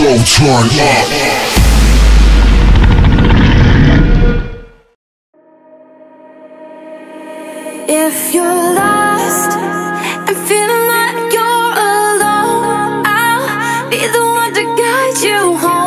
So turn up. If you're lost and feeling like you're alone, I'll be the one to guide you home.